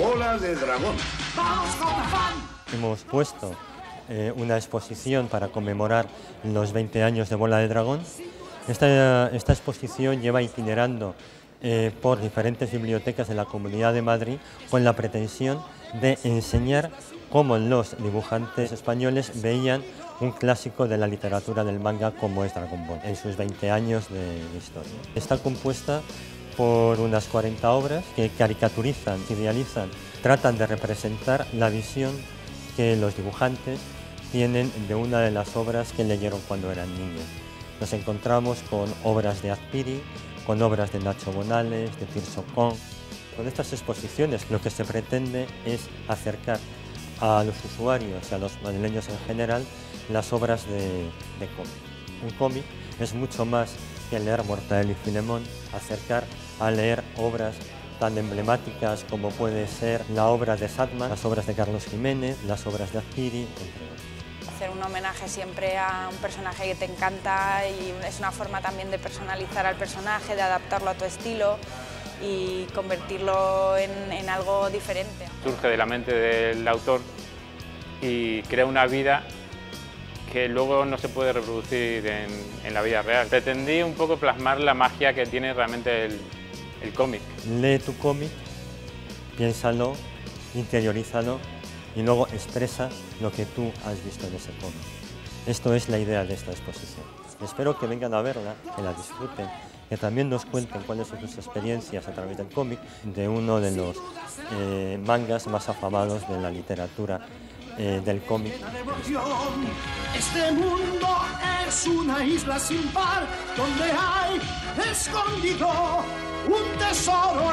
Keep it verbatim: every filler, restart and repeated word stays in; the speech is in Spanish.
Bola de Dragón. ¡Vamos con afán! Hemos puesto eh, una exposición para conmemorar los veinte años de Bola de Dragón. Esta, esta exposición lleva itinerando eh, por diferentes bibliotecas de la Comunidad de Madrid con la pretensión de enseñar cómo los dibujantes españoles veían un clásico de la literatura del manga como es Dragon Ball, en sus veinte años de, de historia. Está compuesta por unas cuarenta obras que caricaturizan, idealizan, tratan de representar la visión que los dibujantes tienen de una de las obras que leyeron cuando eran niños. Nos encontramos con obras de Azpiri, con obras de Nacho Bonales, de Tirso Con. Con estas exposiciones lo que se pretende es acercar a los usuarios y a los madrileños en general las obras de, de cómic. Un cómic es mucho más que leer Mortadelo y Filemón, acercar a leer obras tan emblemáticas como puede ser la obra de Satman, las obras de Carlos Jiménez, las obras de Azpiri, entre otros. Hacer un homenaje siempre a un personaje que te encanta y es una forma también de personalizar al personaje, de adaptarlo a tu estilo y convertirlo en, en algo diferente. Surge de la mente del autor y crea una vida que luego no se puede reproducir en, en la vida real. Pretendí un poco plasmar la magia que tiene realmente el, el cómic. Lee tu cómic, piénsalo, interiorízalo y luego expresa lo que tú has visto en ese cómic. Esto es la idea de esta exposición. Espero que vengan a verla, que la disfruten, que también nos cuenten cuáles son sus experiencias a través del cómic de uno de los eh, mangas más afamados de la literatura eh, del cómic. Este mundo es una isla sin par donde hay escondido un tesoro.